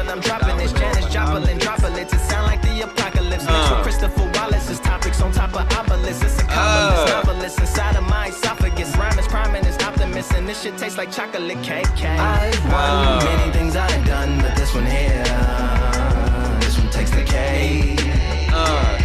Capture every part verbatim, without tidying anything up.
when I'm dropping this. Janis Joplin, droplets. It sound like the apocalypse. Uh. Christopher Wallace is topics on top of obelisk. It's a columnist, uh. novelist inside of my esophagus. Rhyme is prime and it's optimist, and this shit tastes like chocolate cake. cake. I've won uh. many things I've done, but this one here, this one takes the cake. Uh.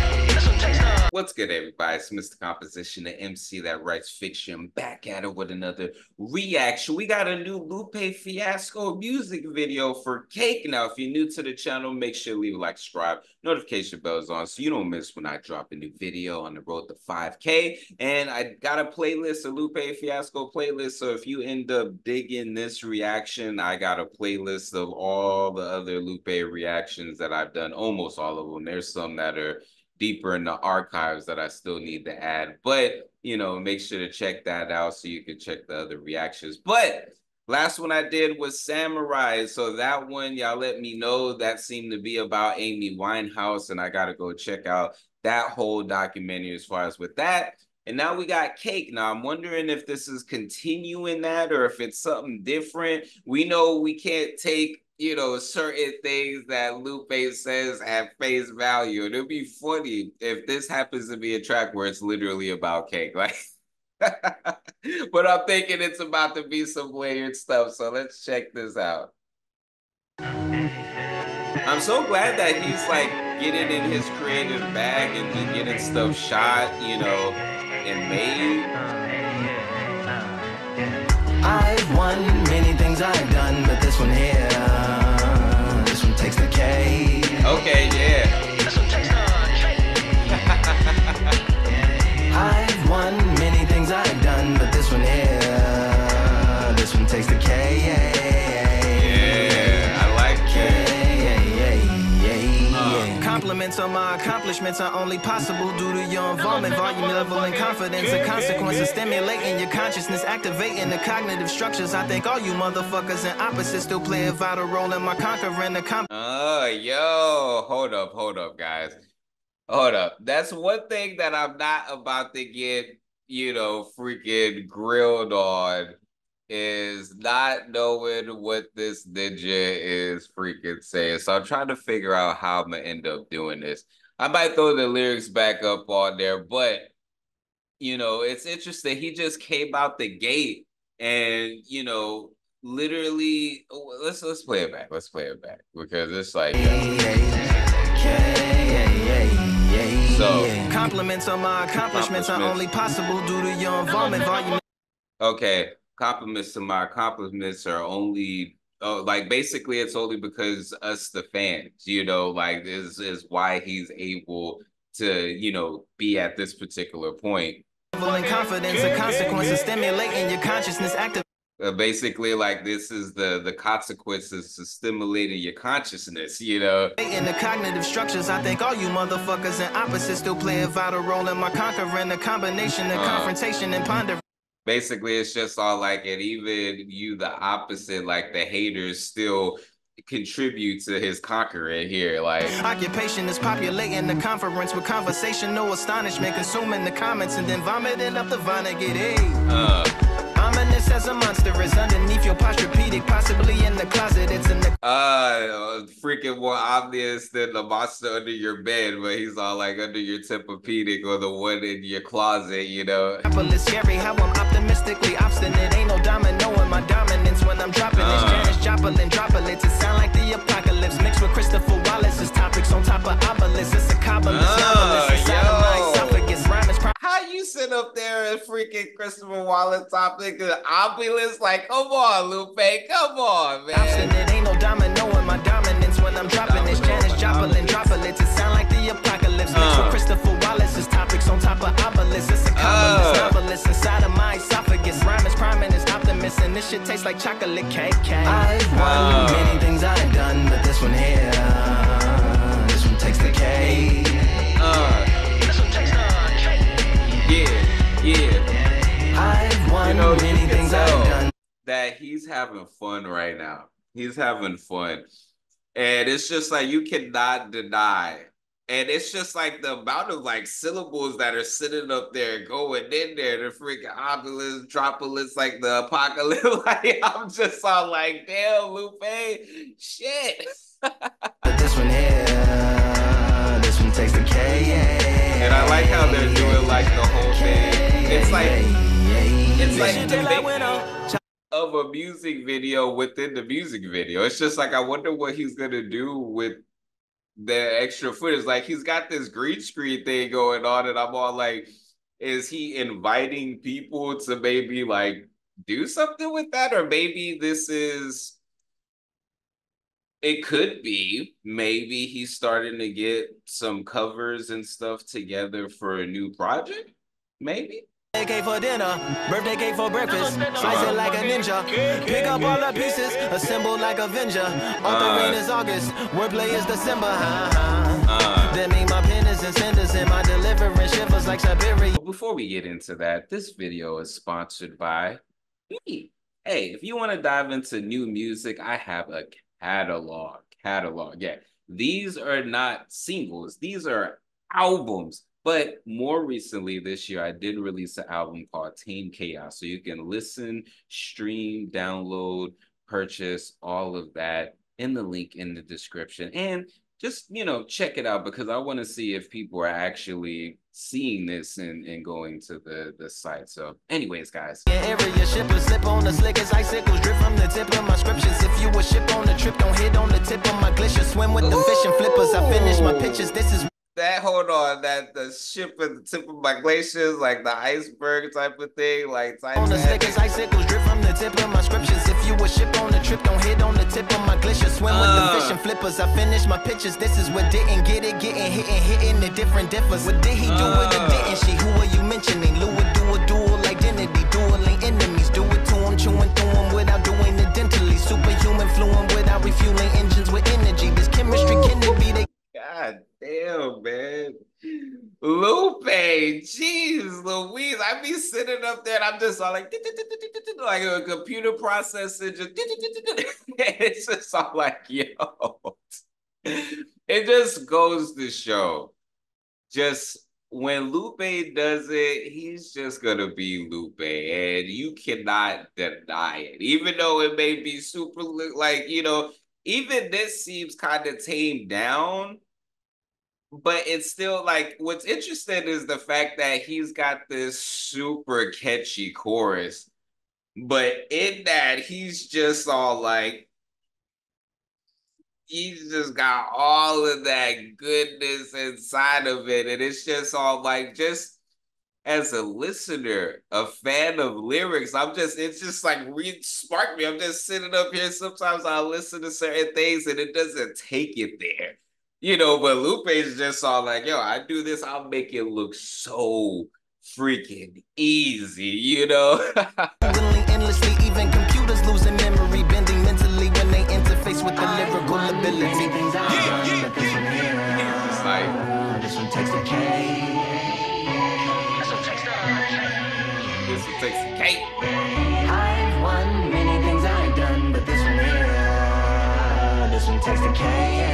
What's good, everybody? It's Mister Composition, the M C that writes fiction, back at it with another reaction. We got a new Lupe Fiasco music video for Cake. Now, if you're new to the channel, make sure you leave a like, subscribe, notification bells on so you don't miss when I drop a new video on the road to five K. And I got a playlist, a Lupe Fiasco playlist. So if you end up digging this reaction, I got a playlist of all the other Lupe reactions that I've done, almost all of them. There's some that are deeper in the archives that I still need to add, but you know, make sure to check that out so you can check the other reactions. But last one I did was Samurai, so that one y'all let me know that seemed to be about Amy Winehouse, and I gotta go check out that whole documentary as far as with that. And now we got Cake. Now I'm wondering if this is continuing that or if it's something different. We know we can't take, you know, certain things that Lupe says at face value. It'd be funny if this happens to be a track where it's literally about cake, like. But I'm thinking it's about to be some weird stuff, so let's check this out. I'm so glad that he's like getting in his creative bag and just getting stuff shot, you know, and made. I've won many things I've done, but this one here, this one takes the cake. Okay, yeah. This one takes the cake. I've won many things I've done, but this one here, this one takes the cake. Yeah, I like it. Uh. Compliments on my accomplishments are only possible due to your involvement, volume, level, and confidence. The consequences stimulating your consciousness, activating the cognitive structures. I think all you motherfuckers and opposites still play a vital role in my conquering the comp. Oh, yo, hold up, hold up, guys. Hold up. That's one thing that I'm not about to get, you know, freaking grilled on, is not knowing what this ninja is freaking saying. So I'm trying to figure out how I'm gonna end up doing this. I might throw the lyrics back up on there, but you know, it's interesting. He just came out the gate and, you know, literally let's let's play it back. Let's play it back. Because it's like, yeah. So compliments on my accomplishments are only possible due to your involvement, volume. Okay. Compliments to my accomplishments are only, oh, like basically it's only because us the fans, you know, like this is why he's able to, you know, be at this particular point. And confidence, the consequences stimulating your consciousness active. Uh, basically, like this is the the consequences to stimulating your consciousness, you know. In the cognitive structures, I think all you motherfuckers and opposites still play a vital role in my conquering the combination of uh. confrontation and ponder. Basically, it's just all like it. Even you, the opposite, like the haters, still contribute to his conquering here. Like occupation is populating the conference with conversation, no astonishment, consuming the comments and then vomiting up the vine and get it. Uh, Ominous as a monster is underneath your Posturepedic, possibly in the closet. It's in the uh, freaking more obvious than the monster under your bed, but he's all like under your Tempur-Pedic or the one in your closet, you know. It's scary how I'm optimistically obstinate. Ain't no domino in my dominance when I'm dropping uh. this. Janis Joplin, droplets. It sound like the apocalypse mixed with Christopher Wallace's topics on top of obelisk. It's a cabalist, uh, novelist inside of my esophagus. Rhyme is prime. How you sit up there and freaking Christopher Wallace topic and obelisk? Like, come on, Lupe, come on, man. Obstinate, ain't no domino in my dominance when I'm dropping domino, this. Janis Joplin, droplets. It sound like the apocalypse uh. mixed with Christopher Wallace's topics on top of obelisk. It's a cabalist, uh. novelist inside of my esophagus. Rhyme is prime and it's optimist, and this shit tastes like chocolate cake. I've won many things I've done, but this one here, this one takes the cake. Uh, this one takes the cake. Yeah, yeah. I've won you know, many things I've done. That he's having fun right now. He's having fun, and it's just like you cannot deny. And it's just like the amount of like syllables that are sitting up there going in there, the freaking obelisk, droplets, like the apocalypse. Like, I'm just all like, damn, Lupe, shit. This one here, this one takes the cake. And I like how they're doing like the whole thing. It's like it's like the big of a music video within the music video. It's just like I wonder what he's gonna do with the extra footage. Like he's got this green screen thing going on, and I'm all like, is he inviting people to maybe like do something with that? Or maybe this is, it could be, maybe he's starting to get some covers and stuff together for a new project, maybe? Birthday cake for dinner, birthday cake for breakfast, slice it like a ninja, pick up all the pieces, assemble like a Avenger. Author rain is August, wordplay is December. That mean my pen is in cinders and my delivery shivers like Siberia. Before we get into that, this video is sponsored by me. Hey, if you want to dive into new music, I have a catalog, catalog, yeah. These are not singles, these are albums. But more recently this year, I did release an album called Tame Chaos. So you can listen, stream, download, purchase, all of that in the link in the description. And just, you know, check it out because I want to see if people are actually seeing this and, and going to the, the site. So anyways, guys. Area shippers slip on the slickest icicles, drip from the tip of my scriptures. If you a ship on the trip, don't hit on the tip of my glitcher. Swim with the fish and flippers. I finish my pictures. This is... That, hold on, that the ship at the tip of my glaciers, like the iceberg type of thing, like type on the slickest icicles, drip from the tip of my scriptures. If you a ship on the trip, don't hit on the tip of my glacier. Swim with the fish and flippers. I finish my pictures. This is what didn't get it, getting hit and hitting the different differs. What did he do with the didn't she? Who are you mentioning? Lou would do a dual identity, dueling enemies. Do it to him, chewing through him without doing it dentally. Superhuman fluent without refueling engines with energy. This chemistry can it be the God damn, man. Lupe, jeez Louise. I be sitting up there and I'm just all like, like a computer processor. Just it's just all like, yo. It just goes to show. Just when Lupe does it, he's just gonna be Lupe. And you cannot deny it. Even though it may be super like, you know, even this seems kind of tamed down. But it's still like, what's interesting is the fact that he's got this super catchy chorus, but in that he's just all like, he's just got all of that goodness inside of it. And it's just all like, just as a listener, a fan of lyrics, I'm just, it's just like really sparked me. I'm just sitting up here. Sometimes I listen to certain things and it doesn't take it there. You know, but Lupe's just all like, yo, I do this, I'll make it look so freaking easy, you know? Endlessly, even computers losing memory, bending mentally when they interface with the lyrical ability. This one takes the cake. This one takes the cake. This one takes the cake. I've won many things I've done, but this one here, this one takes the cake.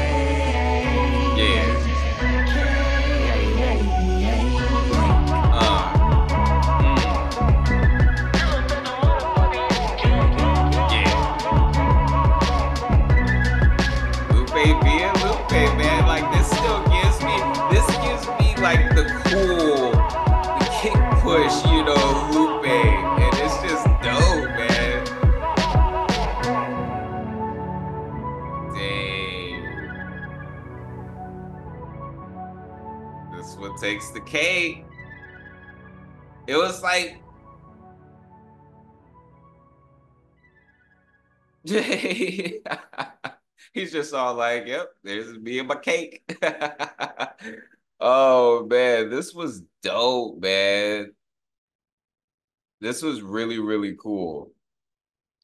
Like the cool, the kick push, you know, Lupe, and it's just dope, man. Dang. This one takes the cake. It was like... He's just all like, yep, there's me and my cake. Oh, man, this was dope, man. This was really, really cool.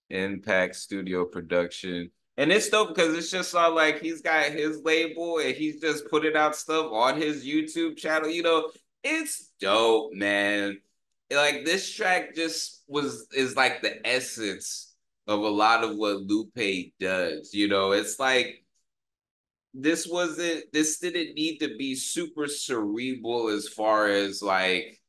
Impact Studio production. And it's dope because it's just all like he's got his label and he's just putting out stuff on his YouTube channel. You know, it's dope, man. Like this track just was is like the essence of a lot of what Lupe does. You know, it's like This wasn't, this didn't need to be super cerebral as far as like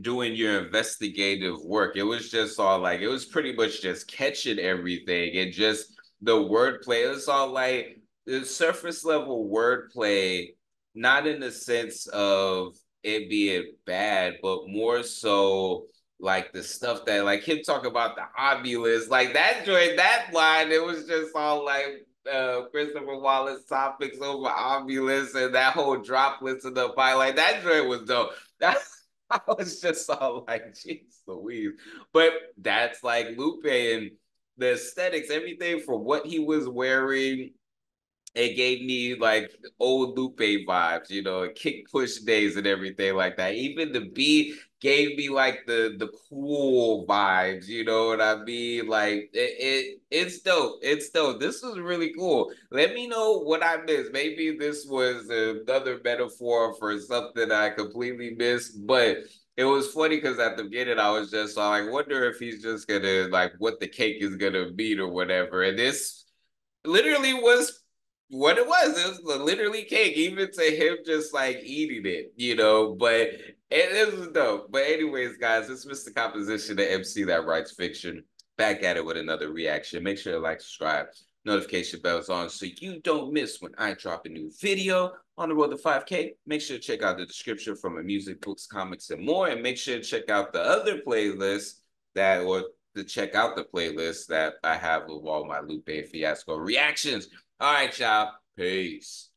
doing your investigative work. It was just all like, it was pretty much just catching everything and just the wordplay, it's all like the surface level wordplay, not in the sense of it being bad, but more so like the stuff that, like him talking about the ovulus, like that joint, that line, it was just all like uh, Christopher Wallace topics over ovulus and that whole droplets in the pie, like that joint was dope. That's, I was just all like, jeez Louise. But that's like Lupe and the aesthetics, everything from what he was wearing, it gave me like old Lupe vibes, you know, kick push days and everything like that. Even the beat gave me like the the cool vibes, you know what I mean? Like it, it it's dope. It's dope. This was really cool. Let me know what I missed. Maybe this was another metaphor for something I completely missed, but it was funny because at the beginning I was just like, I wonder if he's just gonna like what the cake is gonna mean or whatever. And this literally was what it was. It was literally cake, even to him just like eating it, you know, but it, it was dope. But anyways, guys, it's Mister Composition, the M C that writes fiction, back at it with another reaction. Make sure to like, subscribe, notification bells on so you don't miss when I drop a new video. On the road to five K, make sure to check out the description for my music, books, comics, and more, and make sure to check out the other playlist that, or to check out the playlist that I have with all my Lupe Fiasco reactions. All right, y'all. Peace.